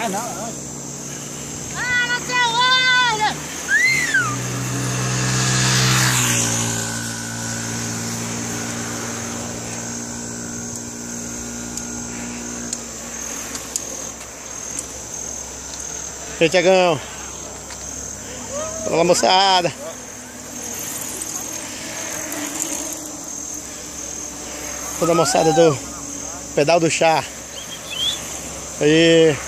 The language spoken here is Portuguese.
Ah, não, olha. Ah, não sei, olha! Ei, Thiagão. Olha lá, moçada. Toda a moçada do Pedal do Chá. Aí.